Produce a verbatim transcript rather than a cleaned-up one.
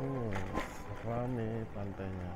Uh, rame pantainya.